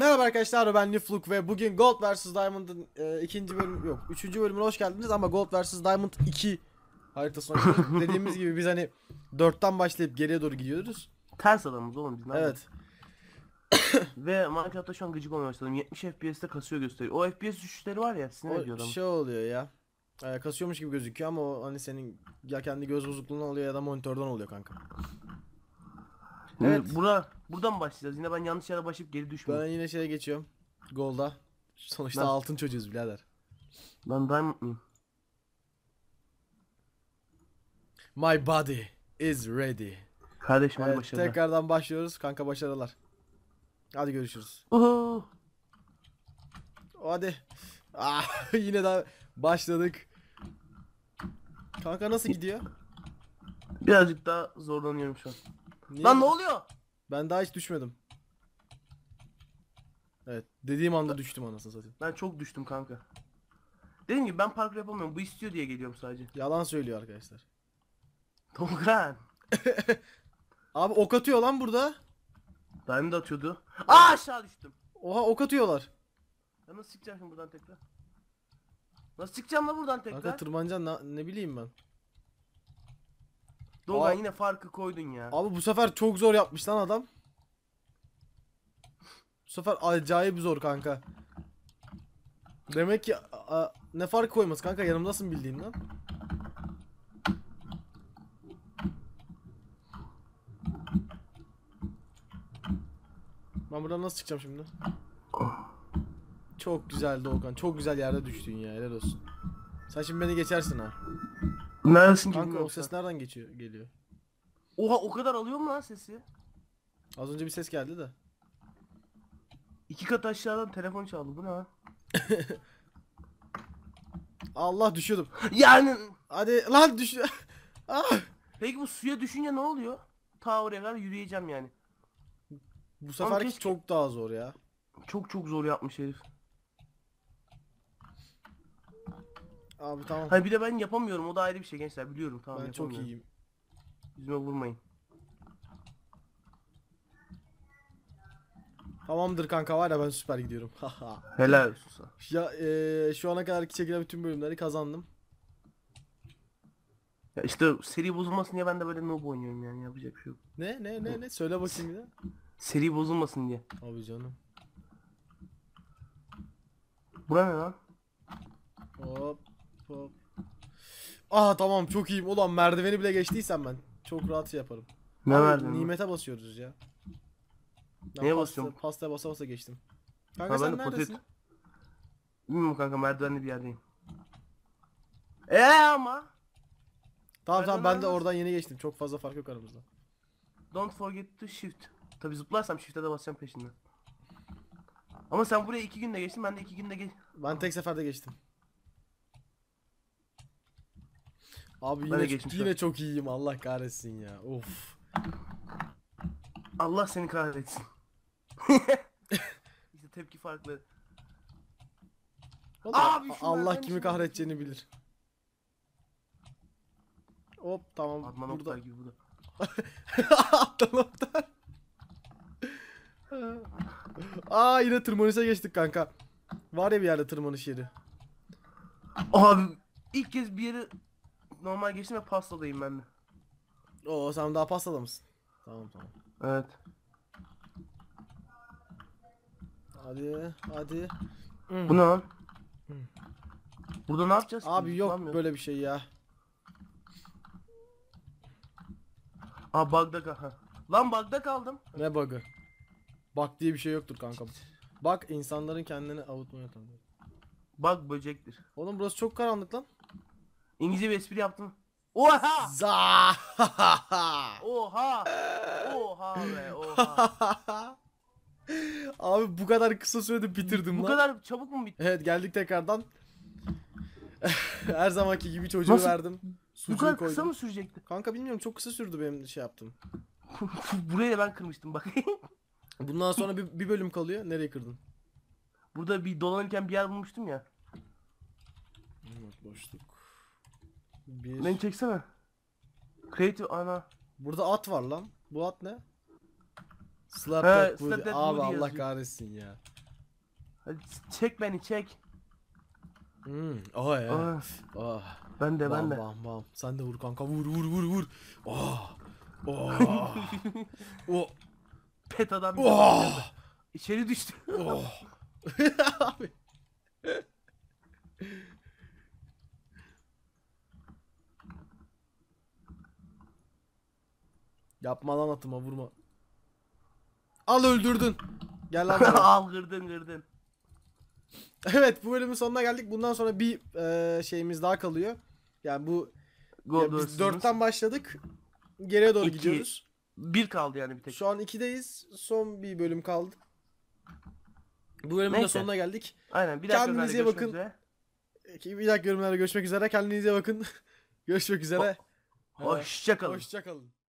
Merhaba arkadaşlar, ben Nifluk ve bugün Gold vs Diamond'ın 3. bölümüne hoş geldiniz. Ama Gold vs Diamond 2 haritasına dediğimiz gibi biz hani 4'ten başlayıp geriye doğru gidiyoruz. Ters adamız oğlum biz. Evet. Ve Minecraft'ta şu an gıcık olmaya başladım. 70 FPS'te kasıyor gösteriyor. O FPS düşüşleri var ya, sinir ediyor adamı. O şey oluyor ya. Kasıyormuş gibi gözüküyor ama o hani senin ya kendi göz bozukluğundan oluyor ya da monitörden oluyor kanka. Evet, buradan başlayacağız. Yine ben yanlış yere başlayıp geri düşmüyorum. Ben yine şeye geçiyorum. Gold'a. Sonuçta ben altın çocuğuz birader. Ben Diamond mıyım? My body is ready. Kardeşim hadi, evet, başarılar. Tekrardan başlıyoruz. Kanka başarılar. Hadi görüşürüz. Oho. Hadi. Yine daha başladık. Kanka nasıl gidiyor? Birazcık daha zorlanıyorum şu an. Niye? Lan ne oluyor? Ben daha hiç düşmedim. Evet, dediğim anda düştüm anasını satayım. Ben çok düştüm kanka. Dediğim gibi ben parkur yapamıyorum. Bu istiyor diye geliyorum sadece. Yalan söylüyor arkadaşlar. Doğan. Abi ok atıyor lan burada. Diamond atıyordu. Aşağı düştüm. Oha, ok atıyorlar. Ya nasıl çıkacaksın buradan tekrar? Nasıl çıkacağım lan buradan tekrar? Kanka tırmanacaksın, ne bileyim ben. Doğan yine farkı koydun ya. Abi bu sefer çok zor yapmış lan adam. Bu sefer acayip zor kanka. Demek ki ne fark koyması kanka, yanımdasın bildiğin lan. Ben buradan nasıl çıkacağım şimdi? Çok güzel Doğan, çok güzel yerde düştün ya, helal olsun. Sen şimdi beni geçersin ha. Neredesin kanka, o ses nereden geliyor? Oha, o kadar alıyor mu lan sesi? Az önce bir ses geldi de. 2 kat aşağıdan telefon çaldı, bu ne lan? Allah, düşüyordum. Yani hadi lan düş. Peki bu suya düşünce ne oluyor? Ta oraya kadar yürüyeceğim yani. Bu sefer keşke... çok daha zor ya. Çok zor yapmış herif. Abi tamam. Hayır, bir de ben yapamıyorum, o da ayrı bir şey gençler, biliyorum tamam. Ben çok iyiyim. Yüzüme vurmayın. Tamamdır kanka, var ya ben süper gidiyorum. Helal olsun. Ya şu ana kadarki çekilen bütün bölümleri kazandım. Ya işte seri bozulmasın diye ben de böyle noob oynuyorum yani, yapacak bir şey yok. Ne söyle bakayım bir de. Seri bozulmasın diye. Abi canım. Bura ne lan? Hop. Tamam, çok iyiyim. Ulan merdiveni bile geçtiysem ben çok rahat yaparım. Ne verdin? Nimete basıyoruz ya. Neye basıyorum? Pastaya basa basa geçtim. Kanka sen neredesin? Bilmiyorum kanka, merdivenli bir yerdeyim. Ama. Tamam ben de oradan yeni geçtim. Çok fazla fark yok aramızda. Don't forget to shift. Tabi zıplarsam shift'e de basacağım peşinden. Ama sen buraya 2 günde geçtin, ben de 2 günde geç. Ben tek seferde geçtim. Abi yine çok iyiyim, Allah kahretsin ya. Of. Allah seni kahretsin. İşte tepki farklı. Abi Allah kimi kahredeceğini bilir. Hop tamam. Adnan Oktar gibi bu da. Adnan Oktar. Yine tırmanışa geçtik kanka. Var ya bir yerde tırmanış yeri. Abi ilk kez bir yeri normal geçtim ve pastadayım ben de. Oo, sen daha pastada mısın? Tamam. Evet. Hadi. Bu ne lan? Burada ne yapacağız? Abi yok böyle bir şey ya. Bug'da lan, bug'da kaldım. Ne bug'ı? Bug diye bir şey yoktur kanka. Bug insanların kendini avutmaya tanıyor. Bug böcektir. Oğlum burası çok karanlık lan. İngilizce bir espri yaptım. Oha! Oha! Oha be, oha. Abi bu kadar kısa sürede bitirdim bu lan. Bu kadar çabuk mu bitti? Evet, geldik tekrardan. Her zamanki gibi çocuğu nasıl verdim. Bu kadar koydum. Kısa mı sürecekti? Kanka bilmiyorum, çok kısa sürdü benim şey yaptım. Buraya da ben kırmıştım bak. Bundan sonra bir bölüm kalıyor. Nereye kırdın? Burada bir dolanırken bir yer bulmuştum ya. Evet, boşluk. Beni çeksene. Creative ana. Burada at var lan. Bu at ne? Slap that booty. Abi Allah yazıyor. Kahretsin ya. Hadi çek beni çek. Oh ya. Oh. Ben de. Bam. Sen de vur kanka, vur. Oh. Oh. Pet adam. Oh. İçeri düştü. Oh. Abi. Yapma lan, atıma vurma. Al, öldürdün. Gel lan. Al, kırdın. Evet, bu bölümün sonuna geldik. Bundan sonra bir şeyimiz daha kalıyor. Yani bu ya biz 4'ten başladık. Geriye doğru gidiyoruz. 1 kaldı yani bir tek. Şu an 2'deyiz. Son bir bölüm kaldı. Bu bölümün de sonuna geldik. Aynen. Bir dakika kendinize bakın. Üzere. Bir dakika yorumlarda görüşmek üzere. Kendinize bakın. Görüşmek üzere. Hoşça kalın.